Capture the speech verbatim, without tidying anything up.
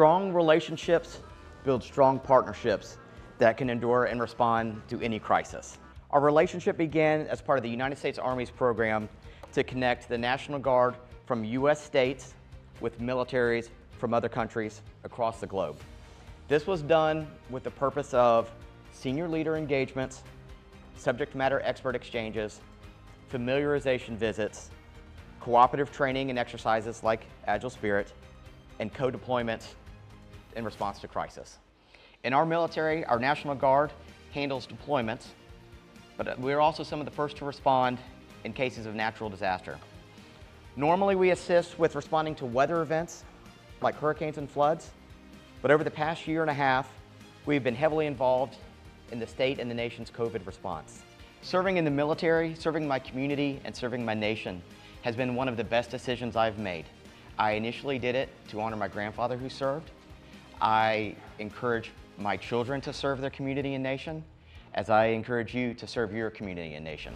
Strong relationships build strong partnerships that can endure and respond to any crisis. Our relationship began as part of the United States Army's program to connect the National Guard from U S states with militaries from other countries across the globe. This was done with the purpose of senior leader engagements, subject matter expert exchanges, familiarization visits, cooperative training and exercises like Agile Spirit, and co-deployments in response to crisis. In our military, our National Guard handles deployments, but we're also some of the first to respond in cases of natural disaster. Normally, we assist with responding to weather events like hurricanes and floods, but over the past year and a half, we've been heavily involved in the state and the nation's COVID response. Serving in the military, serving my community, and serving my nation has been one of the best decisions I've made. I initially did it to honor my grandfather who served. I encourage my children to serve their community and nation, as I encourage you to serve your community and nation.